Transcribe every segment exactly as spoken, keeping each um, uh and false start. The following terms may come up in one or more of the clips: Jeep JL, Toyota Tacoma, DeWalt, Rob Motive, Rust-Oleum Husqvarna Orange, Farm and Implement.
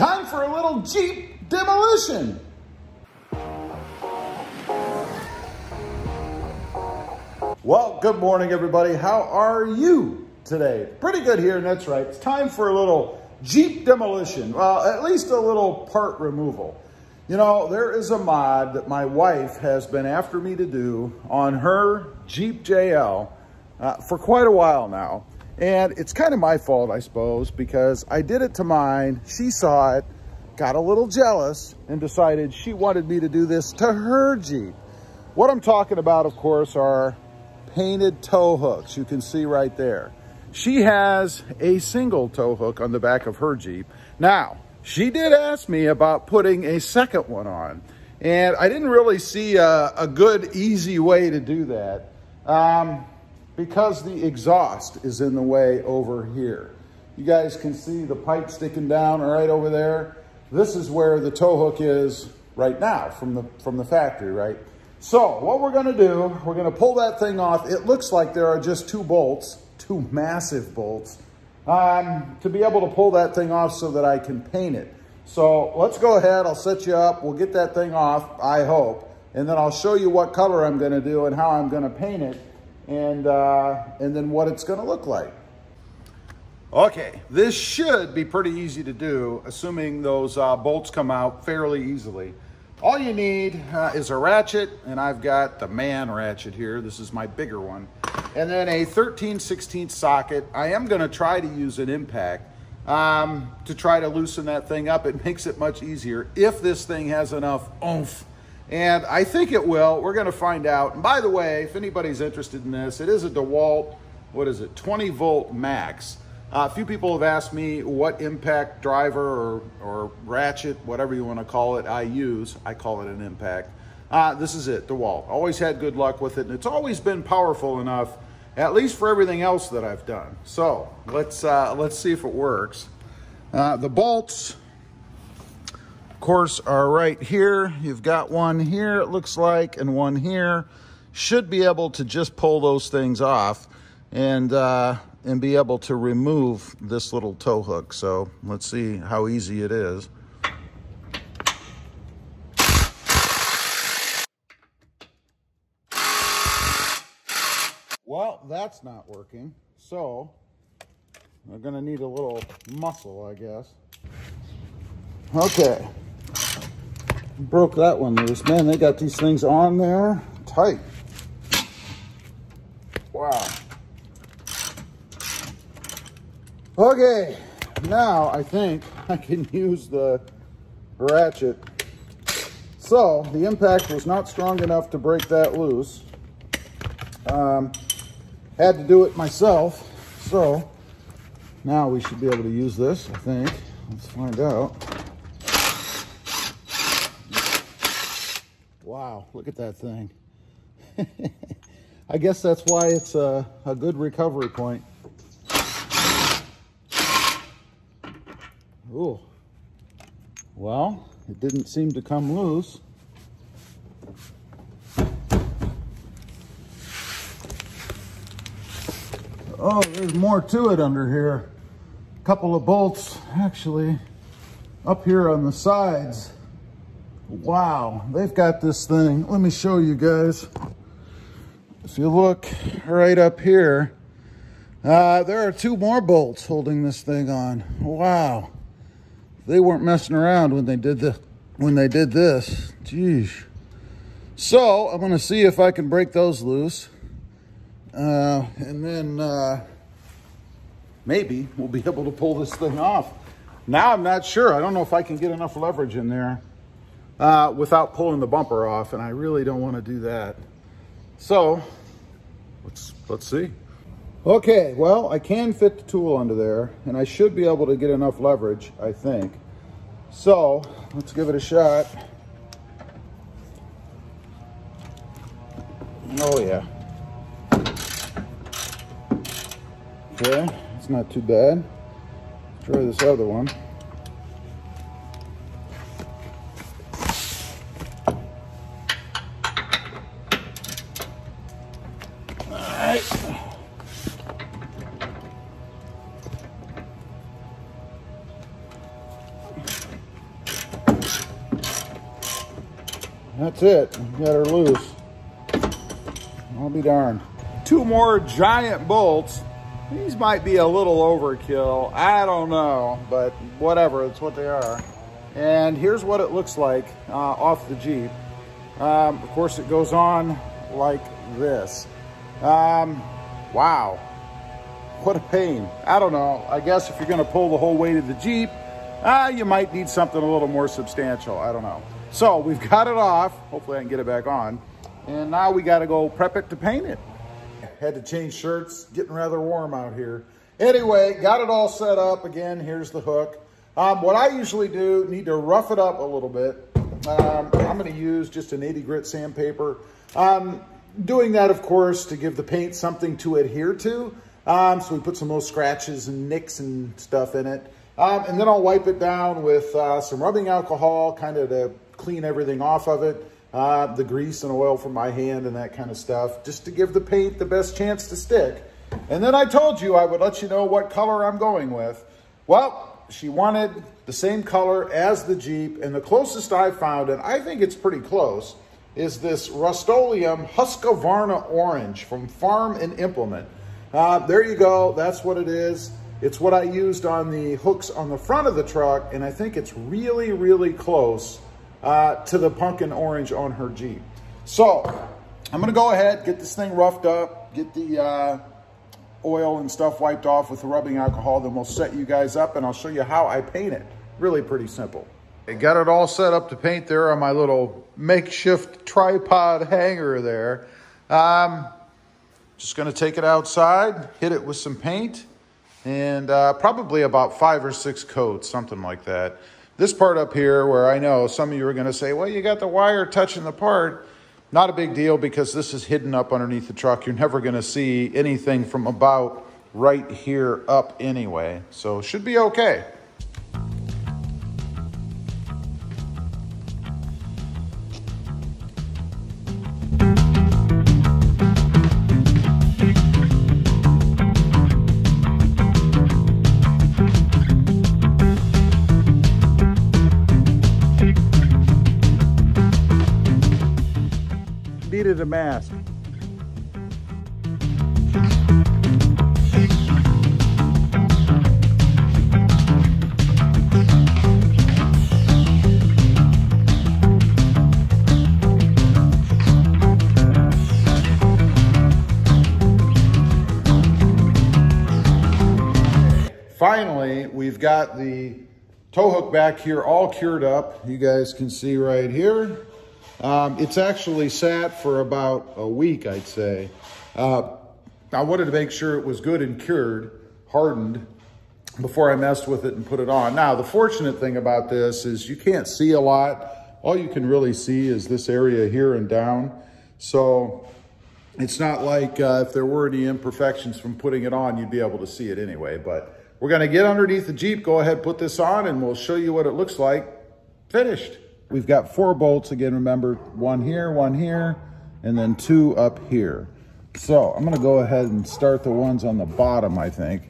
Time for a little Jeep demolition. Well, good morning, everybody. How are you today? Pretty good here, and that's right. It's time for a little Jeep demolition. Well, at least a little part removal. You know, there is a mod that my wife has been after me to do on her Jeep J L uh, for quite a while now. And it's kind of my fault, I suppose, because I did it to mine. She saw it, got a little jealous, and decided she wanted me to do this to her Jeep. What I'm talking about, of course, are painted tow hooks. You can see right there. She has a single tow hook on the back of her Jeep. Now, she did ask me about putting a second one on, and I didn't really see a, a good, easy way to do that. Um... Because the exhaust is in the way over here. You guys can see the pipe sticking down right over there. This is where the tow hook is right now from the, from the factory, right? So what we're gonna do, we're gonna pull that thing off. It looks like there are just two bolts, two massive bolts, um, to be able to pull that thing off so that I can paint it. So let's go ahead, I'll set you up. We'll get that thing off, I hope. And then I'll show you what color I'm gonna do and how I'm gonna paint it. And, uh, and then what it's gonna look like. Okay, this should be pretty easy to do, assuming those uh, bolts come out fairly easily. All you need uh, is a ratchet, and I've got the man ratchet here. This is my bigger one. And then a thirteen sixteenths socket. I am gonna try to use an impact um, to try to loosen that thing up. It makes it much easier if this thing has enough oomph. And I think it will. We're gonna find out. And by the way, if anybody's interested in this, it is a DeWalt, what is it, twenty volt max. Uh, a few people have asked me what impact driver or, or ratchet, whatever you wanna call it, I use. I call it an impact. Uh, this is it, DeWalt. Always had good luck with it, and it's always been powerful enough, at least for everything else that I've done. So let's, uh, let's see if it works. Uh, the bolts, course, are right here. You've got one here, it looks like, and one here. Should be able to just pull those things off and uh, and be able to remove this little tow hook. So let's see how easy it is. Well, that's not working. So we're gonna need a little muscle, I guess. Okay. Broke that one loose. Man, they got these things on there tight. Wow. Okay, now I think I can use the ratchet. So the impact was not strong enough to break that loose. Um, had to do it myself. So now we should be able to use this, I think. Let's find out. Wow, look at that thing. I guess that's why it's a, a good recovery point. Ooh. Well, it didn't seem to come loose. Oh, there's more to it under here. A couple of bolts, actually, up here on the sides. Wow, they've got this thing. Let me show you guys. If you look right up here, uh, there are two more bolts holding this thing on. Wow, they weren't messing around when they did the when they did this. Jeez. So I'm gonna see if I can break those loose, uh, and then uh, maybe we'll be able to pull this thing off. Now I'm not sure. I don't know if I can get enough leverage in there. Uh, without pulling the bumper off, and I really don't want to do that. So let's let's see. Okay, well, I can fit the tool under there, and I should be able to get enough leverage, I think. So let's give it a shot. Oh yeah. Okay, it's not too bad. Try this other one. That's it. Got her loose. I'll be darned. Two more giant bolts. These might be a little overkill. I don't know, but whatever. It's what they are. And here's what it looks like uh, off the Jeep. Um, of course, it goes on like this. Um, wow. What a pain. I don't know. I guess if you're going to pull the whole weight of the Jeep, uh, you might need something a little more substantial. I don't know. So we've got it off. Hopefully I can get it back on. And now we got to go prep it to paint it. Had to change shirts, getting rather warm out here. Anyway, got it all set up. Again, here's the hook. Um, what I usually do, need to rough it up a little bit. Um, I'm gonna use just an eighty grit sandpaper. Um, doing that, of course, to give the paint something to adhere to. Um, so we put some little scratches and nicks and stuff in it. Um, and then I'll wipe it down with uh, some rubbing alcohol, kind of to clean everything off of it. Uh, the grease and oil from my hand and that kind of stuff, just to give the paint the best chance to stick. And then I told you I would let you know what color I'm going with. Well, she wanted the same color as the Jeep, and the closest I found, and I think it's pretty close, is this Rust-Oleum Husqvarna Orange from Farm and Implement. Uh, there you go, that's what it is. It's what I used on the hooks on the front of the truck, and I think it's really, really close Uh, to the pumpkin orange on her Jeep. So I'm gonna go ahead, get this thing roughed up, get the uh, oil and stuff wiped off with the rubbing alcohol, then we'll set you guys up and I'll show you how I paint it. Really pretty simple. I got it all set up to paint there on my little makeshift tripod hanger there. Um, just gonna take it outside, hit it with some paint, and uh, probably about five or six coats, something like that. This part up here, where I know some of you are going to say, well, you got the wire touching the part. Not a big deal, because this is hidden up underneath the truck. You're never going to see anything from about right here up anyway. So should be okay. A mask. Finally, we've got the tow hook back here all cured up. You guys can see right here. Um, it's actually sat for about a week, I'd say. Uh, I wanted to make sure it was good and cured, hardened, before I messed with it and put it on. Now, the fortunate thing about this is you can't see a lot. All you can really see is this area here and down. So it's not like uh, if there were any imperfections from putting it on, you'd be able to see it anyway. But we're going to get underneath the Jeep, go ahead, put this on, and we'll show you what it looks like finished. We've got four bolts again, remember, one here, one here, and then two up here. So I'm gonna go ahead and start the ones on the bottom, I think,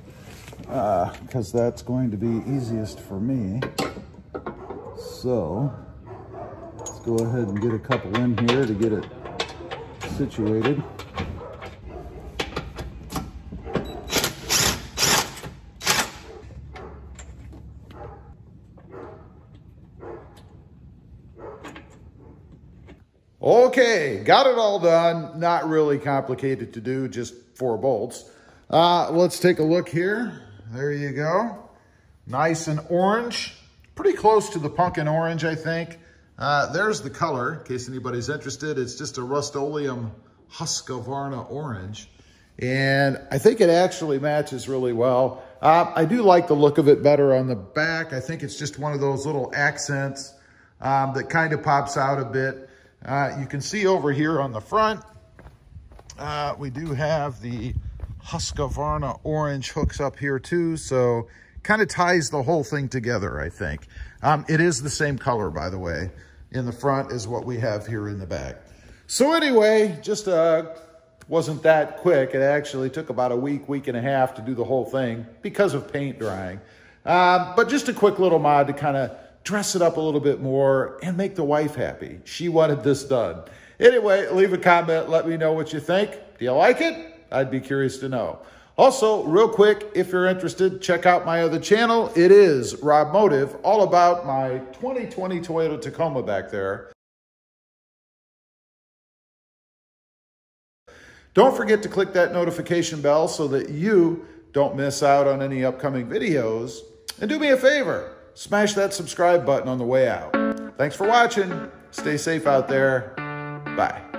uh, because that's going to be easiest for me. So let's go ahead and get a couple in here to get it situated. Okay, got it all done. Not really complicated to do, just four bolts. Uh, let's take a look here. There you go. Nice and orange. Pretty close to the pumpkin orange, I think. Uh, there's the color, in case anybody's interested. It's just a Rust-Oleum Husqvarna Orange. And I think it actually matches really well. Uh, I do like the look of it better on the back. I think it's just one of those little accents um, that kind of pops out a bit. Uh, you can see over here on the front, uh, we do have the Husqvarna Orange hooks up here too, so kind of ties the whole thing together, I think. Um, it is the same color, by the way, in the front as what we have here in the back. So anyway, just uh, wasn't that quick. It actually took about a week, week and a half to do the whole thing because of paint drying. Uh, but just a quick little mod to kind of dress it up a little bit more, and make the wife happy. She wanted this done. Anyway, leave a comment. Let me know what you think. Do you like it? I'd be curious to know. Also, real quick, if you're interested, check out my other channel. It is Rob Motive, all about my twenty twenty Toyota Tacoma back there. Don't forget to click that notification bell so that you don't miss out on any upcoming videos. And do me a favor, smash that subscribe button on the way out. Thanks for watching. Stay safe out there. Bye.